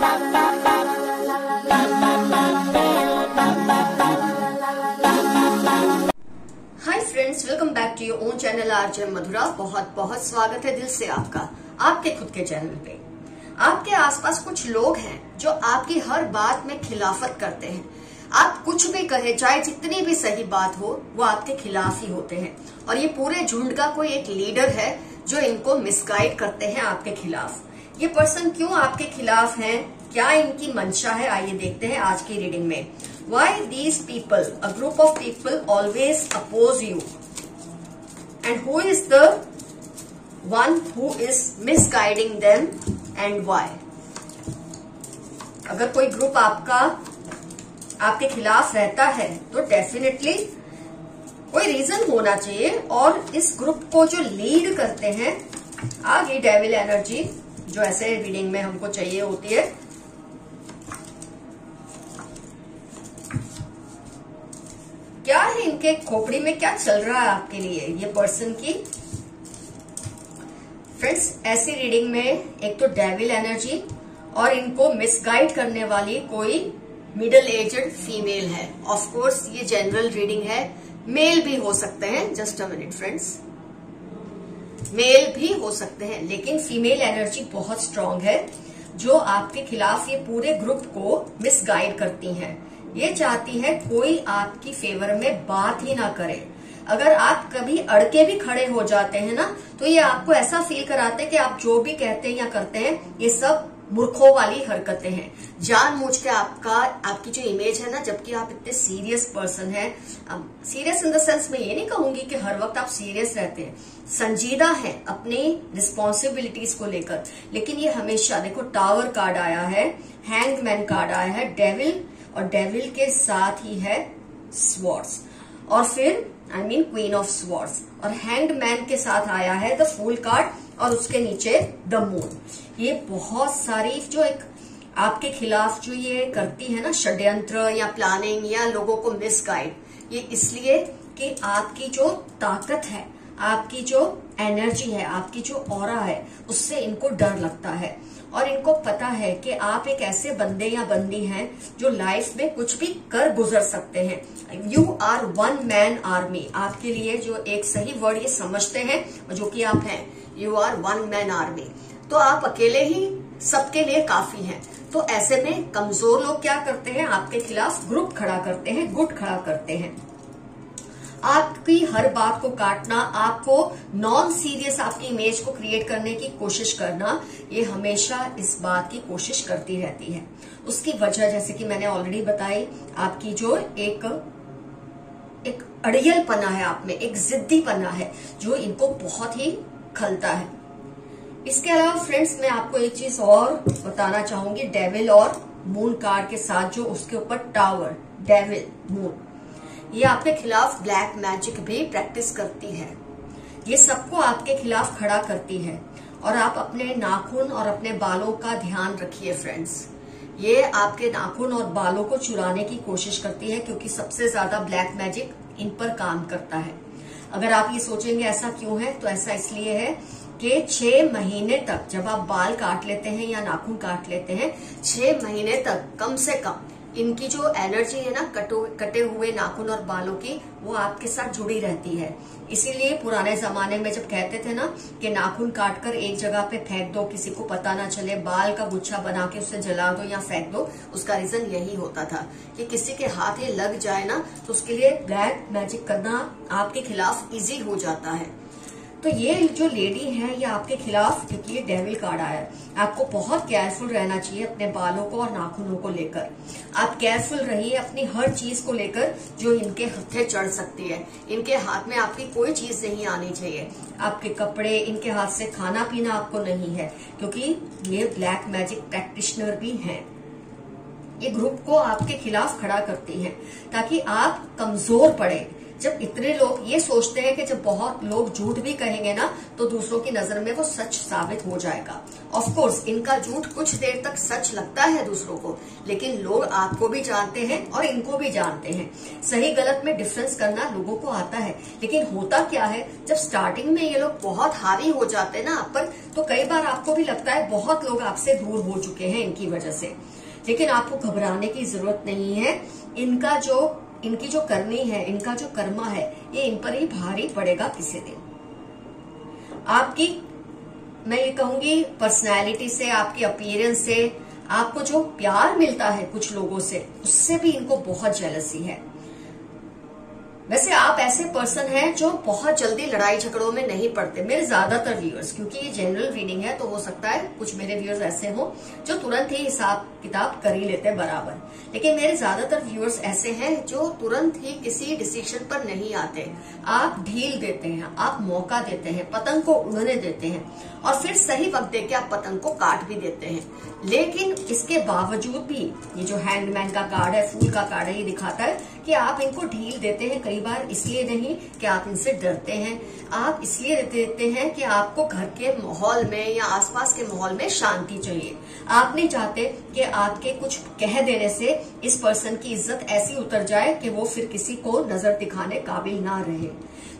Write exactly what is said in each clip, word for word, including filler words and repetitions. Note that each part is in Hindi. Hi friends, welcome back to your own channel RJ Madhura. बहुत बहुत स्वागत है दिल से आपका आपके खुद के चैनल पे। आपके आसपास कुछ लोग हैं जो आपकी हर बात में खिलाफत करते हैं। आप कुछ भी कहे, चाहे जितनी भी सही बात हो, वो आपके खिलाफ ही होते हैं। और ये पूरे झुंड का कोई एक लीडर है जो इनको मिसगाइड करते हैं आपके खिलाफ। ये पर्सन क्यों आपके खिलाफ हैं? क्या इनकी मंशा है? आइए देखते हैं आज की रीडिंग में। Why these people, a group of people always oppose you, and who is the one who is misguiding them and why. अगर कोई ग्रुप आपका आपके खिलाफ रहता है तो डेफिनेटली कोई रीजन होना चाहिए। और इस ग्रुप को जो लीड करते हैं, आ गई डेविल एनर्जी जो ऐसे रीडिंग में हमको चाहिए होती है। क्या है इनके खोपड़ी में, क्या चल रहा है आपके लिए ये पर्सन की? फ्रेंड्स, ऐसी रीडिंग में एक तो डेविल एनर्जी और इनको मिसगाइड करने वाली कोई मिडिल एज्ड फीमेल है। ऑफ कोर्स ये जनरल रीडिंग है, मेल भी हो सकते हैं। Just a minute friends, male भी हो सकते हैं, लेकिन फीमेल एनर्जी बहुत स्ट्रांग है जो आपके खिलाफ ये पूरे ग्रुप को मिसगाइड करती हैं। ये चाहती है कोई आपकी फेवर में बात ही ना करे। अगर आप कभी अड़के भी खड़े हो जाते हैं ना, तो ये आपको ऐसा फील कराते हैं कि आप जो भी कहते हैं या करते हैं ये सब मूर्खों वाली हरकतें हैं, जानबूझ के। आपका आपकी जो इमेज है ना, जबकि आप इतने सीरियस पर्सन हैं, सीरियस इन द सेंस में ये नहीं कहूंगी कि हर वक्त आप सीरियस रहते हैं, संजीदा है अपने रिस्पॉन्सिबिलिटीज को लेकर, लेकिन ये हमेशा, देखो टावर कार्ड आया है, हैंगमैन कार्ड आया है, डेविल, और डेविल के साथ ही है स्वॉर्ड्स, और फिर I mean queen of swords, और हैंगमैन के साथ आया है द फूल कार्ड, और उसके नीचे द मून। ये बहुत सारी जो एक आपके खिलाफ जो ये करती है ना षड्यंत्र या प्लानिंग या लोगों को मिसगाइड, ये इसलिए कि आपकी जो ताकत है, आपकी जो एनर्जी है, आपकी जो ऑरा है, उससे इनको डर लगता है। और इनको पता है कि आप एक ऐसे बंदे या बंदी हैं जो लाइफ में कुछ भी कर गुजर सकते हैं। You are one man army. आपके लिए जो एक सही वर्ड ये समझते हैं जो कि आप हैं, you are one man army. तो आप अकेले ही सबके लिए काफी हैं। तो ऐसे में कमजोर लोग क्या करते हैं, आपके खिलाफ ग्रुप खड़ा करते हैं, गुट खड़ा करते हैं, आपकी हर बात को काटना, आपको नॉन सीरियस आपकी इमेज को क्रिएट करने की कोशिश करना। ये हमेशा इस बात की कोशिश करती रहती है। उसकी वजह जैसे कि मैंने ऑलरेडी बताई, आपकी जो एक एक अड़ियल पना है आप में, एक जिद्दी पना है जो इनको बहुत ही खलता है। इसके अलावा फ्रेंड्स, मैं आपको एक चीज और बताना चाहूंगी। डेविल और मून कार्ड के साथ जो उसके ऊपर टावर, डेविल, मून, ये आपके खिलाफ ब्लैक मैजिक भी प्रैक्टिस करती है। ये सबको आपके खिलाफ खड़ा करती है। और आप अपने नाखून और अपने बालों का ध्यान रखिए फ्रेंड्स। ये आपके नाखून और बालों को चुराने की कोशिश करती है, क्योंकि सबसे ज्यादा ब्लैक मैजिक इन पर काम करता है। अगर आप ये सोचेंगे ऐसा क्यों है, तो ऐसा इसलिए है कि छह महीने तक जब आप बाल काट लेते हैं या नाखून काट लेते हैं, छह महीने तक कम से कम इनकी जो एनर्जी है ना कटो कटे हुए नाखून और बालों की, वो आपके साथ जुड़ी रहती है। इसीलिए पुराने जमाने में जब कहते थे ना कि नाखून काट कर एक जगह पे फेंक दो, किसी को पता ना चले, बाल का गुच्छा बना के उसे जला दो या फेंक दो, उसका रीजन यही होता था कि किसी के हाथ ये लग जाए ना, तो उसके लिए ब्लैक मैजिक करना आपके खिलाफ इजी हो जाता है। तो ये जो लेडी है ये आपके खिलाफ, क्योंकि ये डेविल कार्ड आया है, आपको बहुत केयरफुल रहना चाहिए अपने बालों को और नाखूनों को लेकर। आप केयरफुल रहिए अपनी हर चीज को लेकर जो इनके हत्थे चढ़ सकती है। इनके हाथ में आपकी कोई चीज नहीं आनी चाहिए, आपके कपड़े, इनके हाथ से खाना पीना आपको नहीं है, क्योंकि ये ब्लैक मैजिक प्रैक्टिशनर भी है। ये ग्रुप को आपके खिलाफ खड़ा करती है ताकि आप कमजोर पड़े, जब इतने लोग ये सोचते हैं कि जब बहुत लोग झूठ भी कहेंगे ना तो दूसरों की नजर में वो सच साबित हो जाएगा। ऑफ कोर्स इनका झूठ कुछ देर तक सच लगता है दूसरों को, लेकिन लोग आपको भी जानते हैं और इनको भी जानते हैं। सही गलत में डिफरेंस करना लोगों को आता है, लेकिन होता क्या है जब स्टार्टिंग में ये लोग बहुत हावी हो जाते हैं ना आप पर, तो कई बार आपको भी लगता है बहुत लोग आपसे दूर हो चुके हैं इनकी वजह से। लेकिन आपको घबराने की जरूरत नहीं है। इनका जो इनकी जो करनी है, इनका जो कर्मा है, ये इन पर ही भारी पड़ेगा किसी दिन। आपकी मैं ये कहूंगी पर्सनालिटी से, आपकी अपीयरेंस से, आपको जो प्यार मिलता है कुछ लोगों से, उससे भी इनको बहुत जेलसी है। वैसे आप ऐसे पर्सन हैं जो बहुत जल्दी लड़ाई झगड़ों में नहीं पड़ते, मेरे ज्यादातर व्यूअर्स, क्योंकि ये जनरल रीडिंग है तो हो सकता है कुछ मेरे व्यूअर्स ऐसे हो जो तुरंत ही हिसाब किताब कर ही लेते हैं बराबर, लेकिन मेरे ज्यादातर व्यूअर्स ऐसे हैं जो तुरंत ही किसी डिसीजन पर नहीं आते। आप ढील देते हैं, आप मौका देते हैं, पतंग को उड़ने देते हैं और फिर सही वक्त देके आप पतंग को काट भी देते हैं। लेकिन इसके बावजूद भी ये जो हैंडमैन का कार्ड है, फूल का कार्ड है, ये दिखाता है कि आप इनको ढील देते हैं। कई बार इसलिए नहीं कि आप इनसे डरते हैं, आप इसलिए देते हैं कि आपको घर के माहौल में या आसपास के माहौल में शांति चाहिए। आप नहीं चाहते कि आपके कुछ कह देने से इस पर्सन की इज्जत ऐसी उतर जाए कि वो फिर किसी को नजर दिखाने काबिल ना रहे।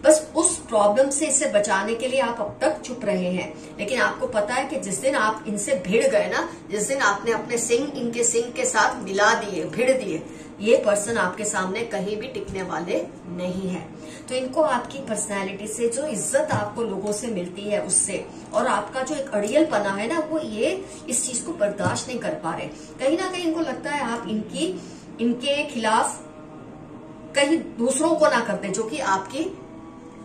बस उस प्रॉब्लम से इसे बचाने के लिए आप अब तक चुप रहे हैं, लेकिन आपको पता है कि जिस दिन आप इनसे भिड़ गए ना, जिस दिन आपने अपने सिंग इनके सिंग के साथ मिला दिए, भिड़ दिए, ये पर्सन आपके सामने कहीं भी टिकने वाले नहीं है। तो इनको आपकी पर्सनालिटी से जो इज्जत आपको लोगों से मिलती है उससे, और आपका जो एक अड़ियलपना है ना, वो ये इस चीज को बर्दाश्त नहीं कर पा रहे। कहीं ना कहीं इनको लगता है आप इनकी इनके खिलाफ कहीं दूसरों को ना करते, जो कि आपकी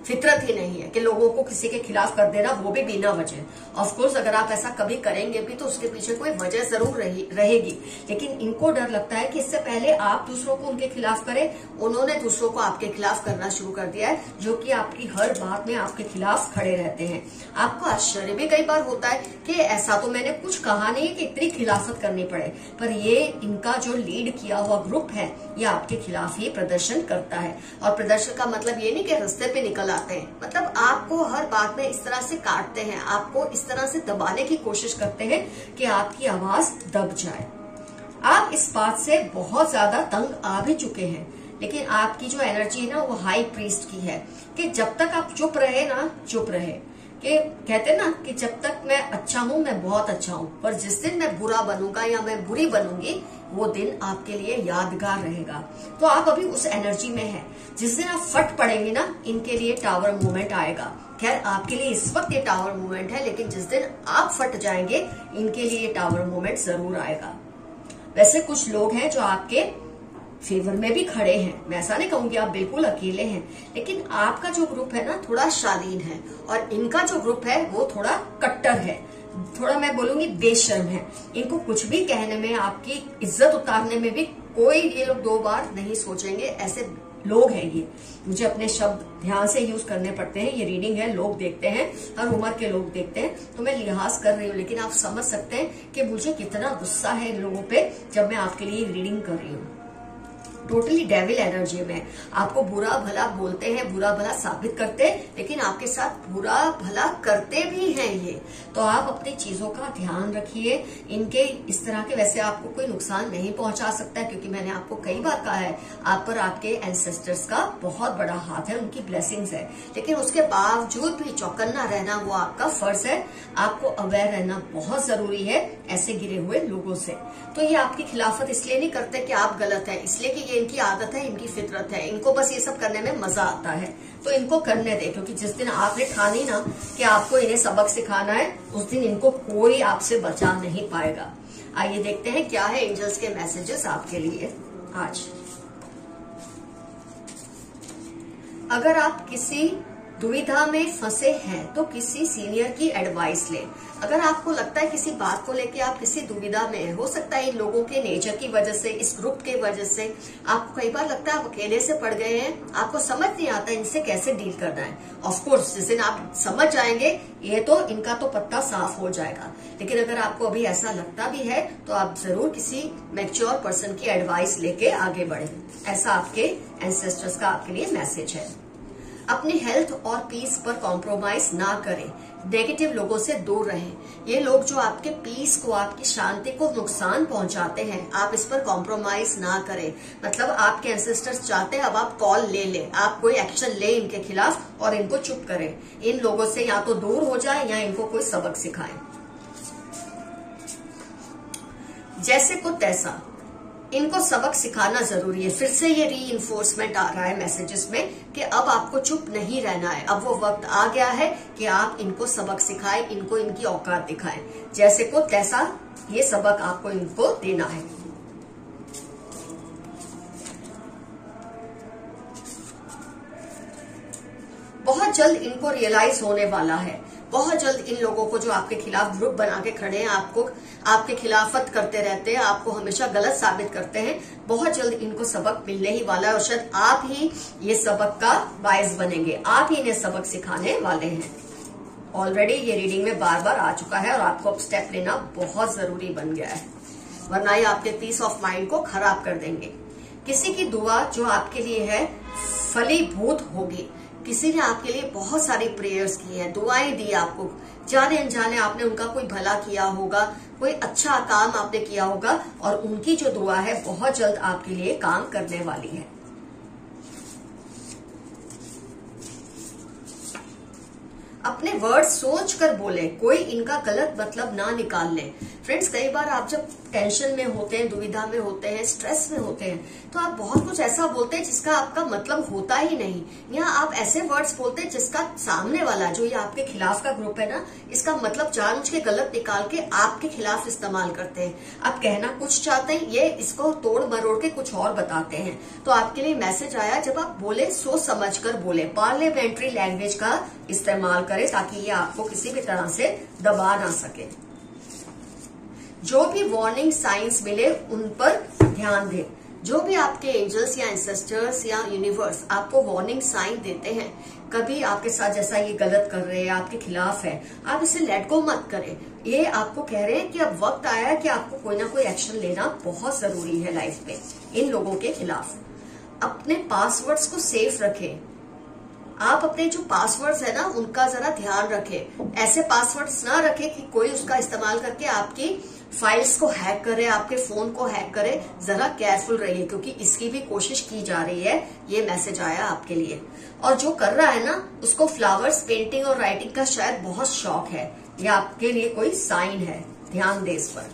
फितरत ही नहीं है कि लोगों को किसी के खिलाफ कर देना, वो भी बिना वजह। ऑफ कोर्स अगर आप ऐसा कभी करेंगे भी तो उसके पीछे कोई वजह जरूर रही, रहेगी, लेकिन इनको डर लगता है कि इससे पहले आप दूसरों को उनके खिलाफ करें, उन्होंने दूसरों को आपके खिलाफ करना शुरू कर दिया है, जो कि आपकी हर बात में आपके खिलाफ खड़े रहते हैं। आपको आश्चर्य भी कई बार होता है कि ऐसा तो मैंने कुछ कहा नहीं है कि इतनी खिलाफत करनी पड़े, पर ये इनका जो लीड किया हुआ ग्रुप है ये आपके खिलाफ ही प्रदर्शन करता है। और प्रदर्शन का मतलब ये नहीं कि रास्ते पे निकल आते हैं, मतलब आपको हर बात में इस तरह से काटते हैं, आपको इस तरह से दबाने की कोशिश करते हैं कि आपकी आवाज दब जाए। आप इस बात से बहुत ज्यादा तंग आ भी चुके हैं, लेकिन आपकी जो एनर्जी है ना वो हाई प्रीस्ट की है कि जब तक आप चुप रहे ना, चुप रहे कि कहते ना कि जब तक मैं अच्छा हूँ मैं बहुत अच्छा हूँ, पर जिस दिन मैं बुरा बनूंगा या मैं बुरी बनूंगी वो दिन आपके लिए यादगार रहेगा। तो आप अभी उस एनर्जी में हैं, जिस दिन आप फट पड़ेंगे ना इनके लिए टावर मूवमेंट आएगा। खैर आपके लिए इस वक्त ये टावर मूवमेंट है, लेकिन जिस दिन आप फट जाएंगे इनके लिए ये टावर मूवमेंट जरूर आएगा। वैसे कुछ लोग हैं जो आपके फेवर में भी खड़े हैं, मैं ऐसा नहीं कहूंगी आप बिल्कुल अकेले हैं, लेकिन आपका जो ग्रुप है ना थोड़ा शालीन है और इनका जो ग्रुप है वो थोड़ा कट्टर है, थोड़ा मैं बोलूंगी बेशर्म है। इनको कुछ भी कहने में, आपकी इज्जत उतारने में भी कोई ये लोग दो बार नहीं सोचेंगे, ऐसे लोग हैं ये। मुझे अपने शब्द ध्यान से यूज करने पड़ते हैं, ये रीडिंग है, लोग देखते हैं, हर उम्र के लोग देखते हैं, तो मैं लिहाज कर रही हूँ, लेकिन आप समझ सकते हैं कि मुझे कितना गुस्सा है इन लोगों पे जब मैं आपके लिए रीडिंग कर रही हूँ। टोटली डेविल एनर्जी में आपको बुरा भला बोलते हैं, बुरा भला साबित करते हैं, लेकिन आपके साथ बुरा भला करते भी हैं ये। तो आप अपनी चीजों का ध्यान रखिए। इनके इस तरह के वैसे आपको कोई नुकसान नहीं पहुंचा सकता है, क्योंकि मैंने आपको कई बार कहा है आप पर आपके एंसेस्टर्स का बहुत बड़ा हाथ है, उनकी ब्लेसिंग्स है, लेकिन उसके बावजूद भी चौकन्ना रहना वो आपका फर्ज है। आपको अवेयर रहना बहुत जरूरी है ऐसे गिरे हुए लोगों से। तो ये आपकी खिलाफत इसलिए नहीं करते कि आप गलत है, इसलिए कि ये इनकी आदत है, इनकी फितरत है, इनको बस ये सब करने में मजा आता है, तो इनको करने दे। क्योंकि जिस दिन आपने ठानी ना कि आपको इन्हें सबक सिखाना है, उस दिन इनको कोई आपसे बचा नहीं पाएगा। आइए देखते हैं क्या है एंजल्स के मैसेजेस आपके लिए आज। अगर आप किसी दुविधा में फंसे हैं तो किसी सीनियर की एडवाइस लें। अगर आपको लगता है किसी बात को लेके आप किसी दुविधा में हैं, हो सकता है लोगों के नेचर की वजह से, इस ग्रुप के वजह से आपको कई बार लगता है आप अकेले से पड़ गए हैं, आपको समझ नहीं आता इनसे कैसे डील करना है। ऑफकोर्स जिस दिन आप समझ जाएंगे ये तो इनका तो पत्ता साफ हो जाएगा, लेकिन अगर आपको अभी ऐसा लगता भी है तो आप जरूर किसी मैच्योर पर्सन की एडवाइस लेके आगे बढ़े। ऐसा आपके एंसेस्टर्स का आपके लिए मैसेज है। अपनी हेल्थ और पीस पर कॉम्प्रोमाइज ना करें, नेगेटिव लोगों से दूर रहें। ये लोग जो आपके पीस को, आपकी शांति को नुकसान पहुंचाते हैं, आप इस पर कॉम्प्रोमाइज ना करें। मतलब आपके एंसेस्टर्स चाहते हैं अब आप कॉल ले लें, आप कोई एक्शन ले इनके खिलाफ और इनको चुप करें। इन लोगों से या तो दूर हो जाए या इनको कोई सबक सिखाए। जैसे को तैसा इनको सबक सिखाना जरूरी है। फिर से ये री इन्फोर्समेंट आ रहा है मैसेजेस में कि अब आपको चुप नहीं रहना है, अब वो वक्त आ गया है कि आप इनको सबक सिखाएं, इनको इनकी औकात दिखाएं। जैसे को तैसा ये सबक आपको इनको देना है। बहुत जल्द इनको रियलाइज होने वाला है, बहुत जल्द इन लोगों को जो आपके खिलाफ ग्रुप बना के खड़े हैं, आपको आपके खिलाफत करते रहते हैं, आपको हमेशा गलत साबित करते हैं, बहुत जल्द इनको सबक मिलने ही वाला है। और शायद आप ही ये सबक का बायस बनेंगे, आप ही इन्हें सबक सिखाने वाले हैं। ऑलरेडी ये रीडिंग में बार बार आ चुका है और आपको अब स्टेप लेना बहुत जरूरी बन गया है, वरना ये आपके पीस ऑफ माइंड को खराब कर देंगे। किसी की दुआ जो आपके लिए है फलीभूत होगी। किसी ने आपके लिए बहुत सारी प्रेयर्स की है, दुआएं दी आपको, जाने अनजाने आपने उनका कोई भला किया होगा, कोई अच्छा काम आपने किया होगा और उनकी जो दुआ है बहुत जल्द आपके लिए काम करने वाली है। अपने वर्ड सोच कर बोले, कोई इनका गलत मतलब ना निकाल ले। फ्रेंड्स कई बार आप जब टेंशन में होते हैं, दुविधा में होते हैं, स्ट्रेस में होते हैं तो आप बहुत कुछ ऐसा बोलते हैं जिसका आपका मतलब होता ही नहीं, या आप ऐसे वर्ड्स बोलते हैं जिसका सामने वाला जो ये आपके खिलाफ का ग्रुप है ना, इसका मतलब जानबूझ के गलत निकाल के आपके खिलाफ इस्तेमाल करते हैं। आप कहना कुछ चाहते हैं, ये इसको तोड़ मरोड़ के कुछ और बताते हैं। तो आपके लिए मैसेज आया जब आप बोले सोच समझ कर बोले, पार्लियामेंट्री लैंग्वेज का इस्तेमाल करें ताकि ये आपको किसी भी तरह से दबा ना सके। जो भी वार्निंग साइंस मिले उन पर ध्यान दें। जो भी आपके एंजल्स या एंसेस्टर्स या यूनिवर्स आपको वार्निंग साइन देते हैं, कभी आपके साथ जैसा ये गलत कर रहे हैं, आपके खिलाफ है, आप इसे लेट गो मत करें। ये आपको कह रहे हैं कि अब वक्त आया है कि आपको कोई ना कोई एक्शन लेना बहुत जरूरी है लाइफ में इन लोगों के खिलाफ। अपने पासवर्ड्स को सेफ रखें। आप अपने जो पासवर्ड्स है ना उनका जरा ध्यान रखें। ऐसे पासवर्ड्स ना रखें कि कोई उसका इस्तेमाल करके आपकी फाइल्स को हैक करे, आपके फोन को हैक करे। जरा केयरफुल रहिए क्योंकि इसकी भी कोशिश की जा रही है। ये मैसेज आया आपके लिए। और जो कर रहा है ना उसको फ्लावर्स, पेंटिंग और राइटिंग का शायद बहुत शौक है, ये आपके लिए कोई साइन है, ध्यान दें इस पर।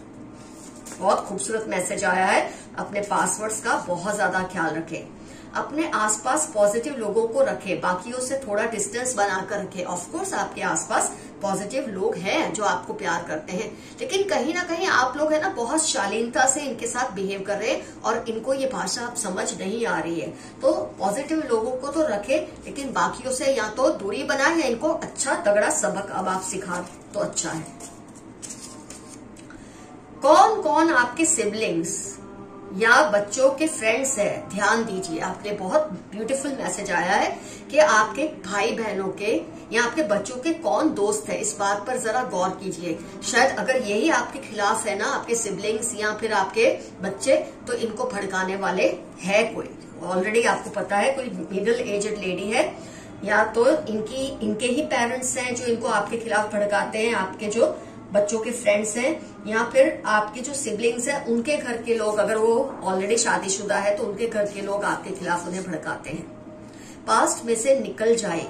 बहुत खूबसूरत मैसेज आया है। अपने पासवर्ड्स का बहुत ज्यादा ख्याल रखें। अपने आसपास पॉजिटिव लोगों को रखें, बाकियों से थोड़ा डिस्टेंस बनाकर रखें। ऑफकोर्स आपके आसपास पॉजिटिव लोग हैं जो आपको प्यार करते हैं, लेकिन कहीं ना कहीं आप लोग है ना बहुत शालीनता से इनके साथ बिहेव कर रहे हैं और इनको ये भाषा आप समझ नहीं आ रही है। तो पॉजिटिव लोगों को तो रखें लेकिन बाकियों से या तो दूरी बनाए या इनको अच्छा तगड़ा सबक अब आप सिखा तो अच्छा है। कौन कौन आपके सिबलिंग्स या बच्चों के फ्रेंड्स है, ध्यान दीजिए। आपने बहुत ब्यूटीफुल मैसेज आया है कि आपके भाई बहनों के या आपके बच्चों के कौन दोस्त है, इस बात पर जरा गौर कीजिए। शायद अगर यही आपके खिलाफ है ना आपके सिबलिंग्स या फिर आपके बच्चे, तो इनको भड़काने वाले है कोई। ऑलरेडी आपको पता है कोई मिडिल एजड लेडी है या तो इनकी इनके ही पेरेंट्स हैं जो इनको आपके खिलाफ भड़काते हैं, आपके जो बच्चों के फ्रेंड्स हैं या फिर आपके जो सिबलिंग्स हैं उनके घर के लोग, अगर वो ऑलरेडी शादीशुदा है तो उनके घर के लोग आपके खिलाफ उन्हें भड़काते हैं। पास्ट में से निकल जाए,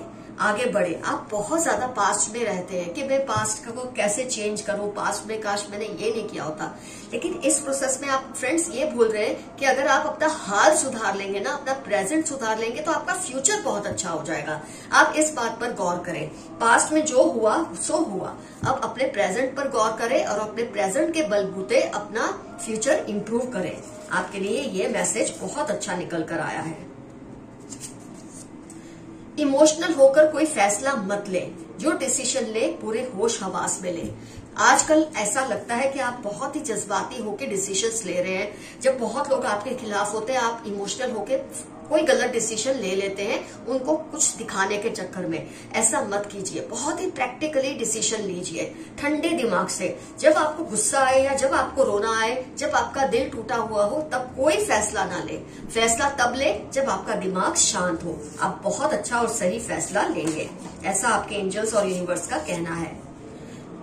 आगे बढ़े। आप बहुत ज्यादा पास्ट में रहते हैं कि मैं पास्ट को कैसे चेंज करूं, पास्ट में काश मैंने ये नहीं किया होता। लेकिन इस प्रोसेस में आप फ्रेंड्स ये भूल रहे हैं कि अगर आप अपना हाल सुधार लेंगे ना, अपना प्रेजेंट सुधार लेंगे तो आपका फ्यूचर बहुत अच्छा हो जाएगा। आप इस बात पर गौर करें। पास्ट में जो हुआ सो हुआ, अब अपने प्रेजेंट पर गौर करें और अपने प्रेजेंट के बलबूते अपना फ्यूचर इम्प्रूव करें। आपके लिए ये मैसेज बहुत अच्छा निकल कर आया है। इमोशनल होकर कोई फैसला मत लें, जो डिसीजन ले पूरे होश हवास में लें। आजकल ऐसा लगता है कि आप बहुत ही जज्बाती होके डिसीजंस ले रहे हैं। जब बहुत लोग आपके खिलाफ होते हैं, आप इमोशनल होके कोई गलत डिसीजन ले लेते हैं उनको कुछ दिखाने के चक्कर में। ऐसा मत कीजिए, बहुत ही प्रैक्टिकली डिसीजन लीजिए ठंडे दिमाग से। जब आपको गुस्सा आए या जब आपको रोना आए, जब आपका दिल टूटा हुआ हो, तब कोई फैसला ना ले। फैसला तब ले जब आपका दिमाग शांत हो, आप बहुत अच्छा और सही फैसला लेंगे, ऐसा आपके एंजल्स और यूनिवर्स का कहना है।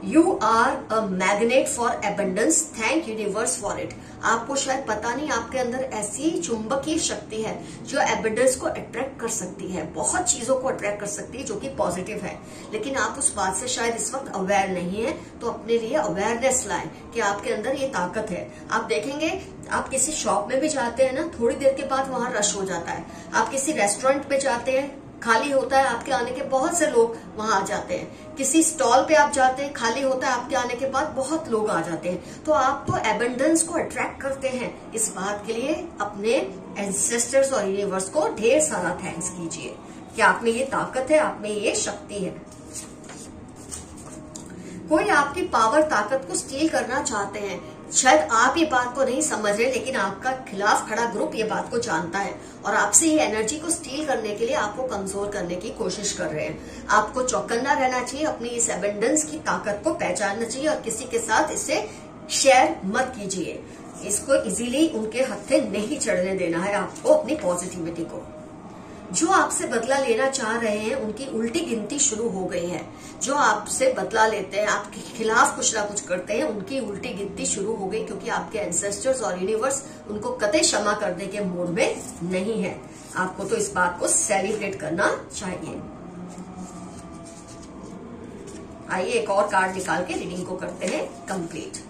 You are a magnet for abundance, thank universe for it. आपको शायद पता नहीं, आपके अंदर ऐसी चुंबकीय शक्ति है जो एबंडेंस को अट्रैक्ट कर सकती है, बहुत चीजों को अट्रैक्ट कर सकती है जो कि पॉजिटिव है। लेकिन आप उस बात से शायद इस वक्त अवेयर नहीं है, तो अपने लिए अवेयरनेस लाएं कि आपके अंदर ये ताकत है। आप देखेंगे, आप किसी शॉप में भी जाते हैं ना, थोड़ी देर के बाद वहां रश हो जाता है। आप किसी रेस्टोरेंट में जाते हैं, खाली होता है, आपके आने के बहुत से लोग वहां आ जाते हैं। किसी स्टॉल पे आप जाते हैं, खाली होता है, आपके आने के बाद बहुत लोग आ जाते हैं। तो आप तो एबंडेंस को अट्रैक्ट करते हैं। इस बात के लिए अपने एंसेस्टर्स और यूनिवर्स को ढेर सारा थैंक्स कीजिए कि आप में ये ताकत है, आप में ये शक्ति है। कोई आपकी पावर, ताकत को स्टील करना चाहते हैं। शायद आप ये बात को नहीं समझ रहे, लेकिन आपका खिलाफ खड़ा ग्रुप ये बात को जानता है और आपसे ये एनर्जी को स्टील करने के लिए, आपको कमजोर करने की कोशिश कर रहे हैं। आपको चौकन्ना रहना चाहिए, अपनी इस एबंडेंस की ताकत को पहचानना चाहिए और किसी के साथ इसे शेयर मत कीजिए। इसको इजीली उनके हत्थे नहीं चढ़ने देना है आपको, अपनी पॉजिटिविटी को। जो आपसे बदला लेना चाह रहे हैं उनकी उल्टी गिनती शुरू हो गई है। जो आपसे बदला लेते हैं, आपके खिलाफ कुछ ना कुछ करते हैं, उनकी उल्टी गिनती शुरू हो गई, क्योंकि आपके एंसेस्टर्स और यूनिवर्स उनको कतई क्षमा करने के मूड में नहीं है। आपको तो इस बात को सेलिब्रेट करना चाहिए। आइए एक और कार्ड निकाल के रीडिंग को करते हैं कंप्लीट।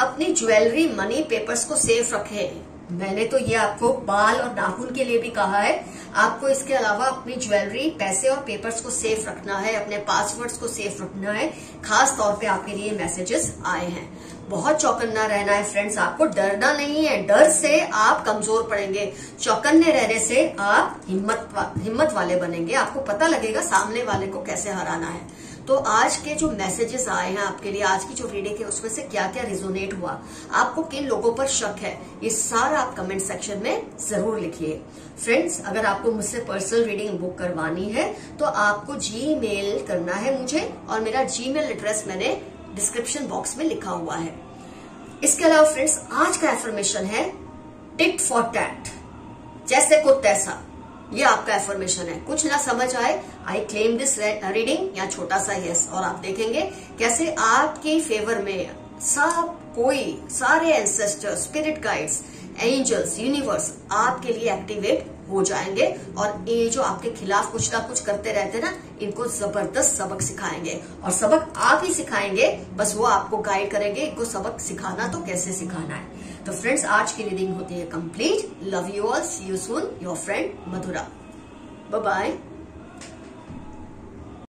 अपनी ज्वेलरी, मनी, पेपर्स को सेफ रखें। मैंने तो ये आपको बाल और नाखून के लिए भी कहा है। आपको इसके अलावा अपनी ज्वेलरी, पैसे और पेपर्स को सेफ रखना है, अपने पासवर्ड्स को सेफ रखना है। खास तौर पे आपके लिए मैसेजेस आए हैं। बहुत चौकन्ना रहना है फ्रेंड्स, आपको डरना नहीं है। डर से आप कमजोर पड़ेंगे, चौकन्ने रहने से आप हिम्मत वा, हिम्मत वाले बनेंगे। आपको पता लगेगा सामने वाले को कैसे हराना है। तो आज के जो मैसेजेस आए हैं आपके लिए, आज की जो रीडिंग है उसमें से क्या क्या रिजोनेट हुआ, आपको किन लोगों पर शक है, ये सारा आप कमेंट सेक्शन में जरूर लिखिए। फ्रेंड्स, अगर आपको मुझसे पर्सनल रीडिंग बुक करवानी है तो आपको जीमेल करना है मुझे, और मेरा जीमेल एड्रेस मैंने डिस्क्रिप्शन बॉक्स में लिखा हुआ है। इसके अलावा फ्रेंड्स, आज का एफर्मेशन है टिट फॉर टैट, जैसे को तैसा। ये आपका एफर्मेशन है। कुछ ना समझ आए, आई क्लेम दिस रीडिंग, या छोटा सा यस, और आप देखेंगे कैसे आपके फेवर में सब कोई, सारे ancestors, spirit guides, angels, universe आपके लिए एक्टिवेट हो जाएंगे और ये जो आपके खिलाफ कुछ ना कुछ करते रहते हैं ना, इनको जबरदस्त सबक सिखाएंगे। और सबक आप ही सिखाएंगे, बस वो आपको गाइड करेंगे इनको सबक सिखाना तो कैसे सिखाना है। तो फ्रेंड्स, आज की रीडिंग होती है complete. Love you all, see you soon, your friend Madhura. Bye bye.